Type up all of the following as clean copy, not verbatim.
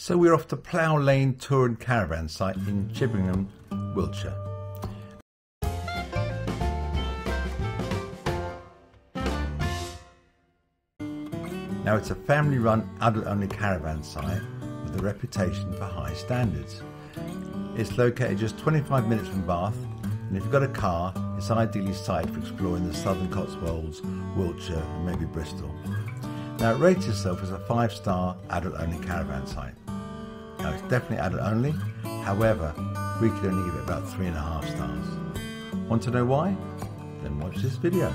So we're off to Plough Lane Touring Caravan site in Chippingham, Wiltshire. Now it's a family-run, adult-only caravan site with a reputation for high standards. It's located just 25 minutes from Bath, and if you've got a car, it's ideally sited for exploring the Southern Cotswolds, Wiltshire and maybe Bristol. Now it rates itself as a 5-star adult-only caravan site. Now it's definitely adult-only, however, we could only give it about 3.5 stars. Want to know why? Then watch this video.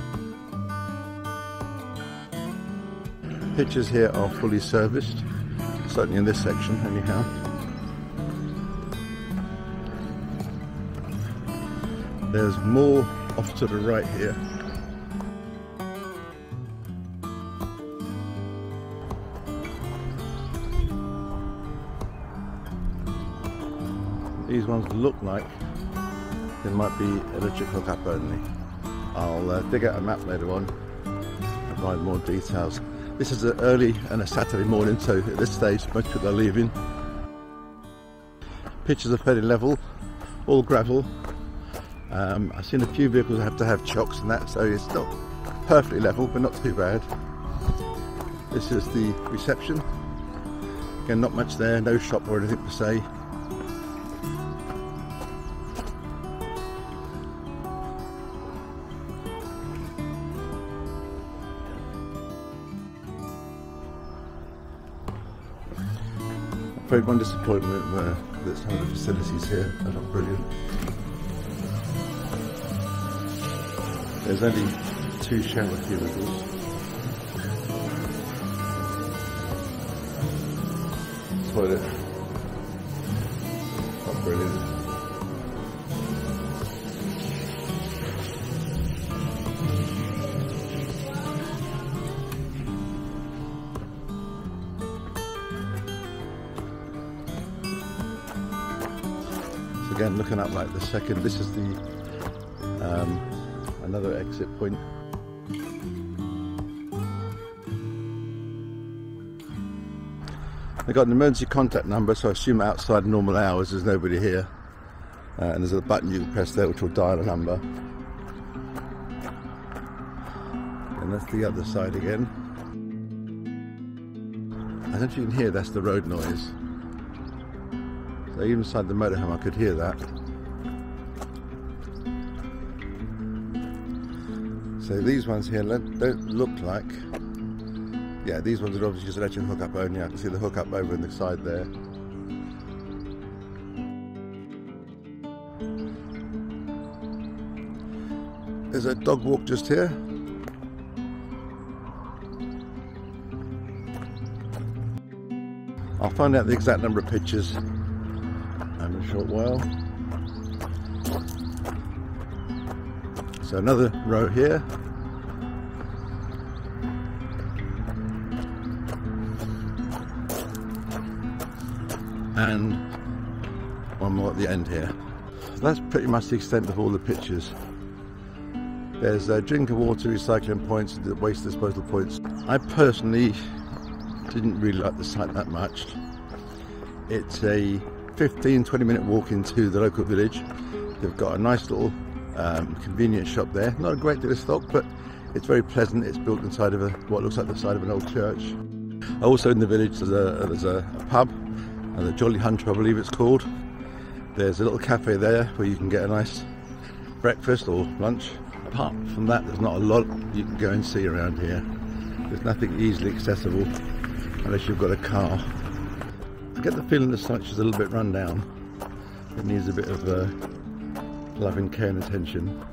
Hitches here are fully serviced, certainly in this section anyhow. There's more off to the right here. These ones look like they might be electric hookup only. I'll dig out a map later on and provide more details. This is an early and a Saturday morning, so at this stage most people are leaving. Pitches are fairly level, all gravel. I've seen a few vehicles have to have chocks and that, so it's not perfectly level but not too bad. This is the reception. Again, not much there, no shop or anything per se. One disappointment that some of the facilities here are not brilliant. There's only 2 shower cubicles. Toilet, not brilliant. Again, looking up like the second, this is the another exit point. They've got an emergency contact number, so I assume outside normal hours there's nobody here, and there's a button you can press there which will dial a number. And that's the other side again. I don't know if you can hear, that's the road noise. So even inside the motorhome I could hear that. So these ones here don't look like... Yeah, these ones are obviously just electric hookup only. I can see the hookup over on the side there. There's a dog walk just here. I'll find out the exact number of pitches in a short while. So another row here. And one more at the end here. So that's pretty much the extent of all the pitches. There's drinking water, recycling points, waste disposal points. I personally didn't really like the site that much. It's a 15-20 minute walk into the local village. They've got a nice little convenience shop there. Not a great deal of stock, but it's very pleasant. It's built inside of what looks like the side of an old church. Also in the village there's a pub, the Jolly Hunter I believe it's called. There's a little cafe there where you can get a nice breakfast or lunch. Apart from that, there's not a lot you can go and see around here. There's nothing easily accessible unless you've got a car. I get the feeling the site's just a little bit run down. It needs a bit of loving care and attention.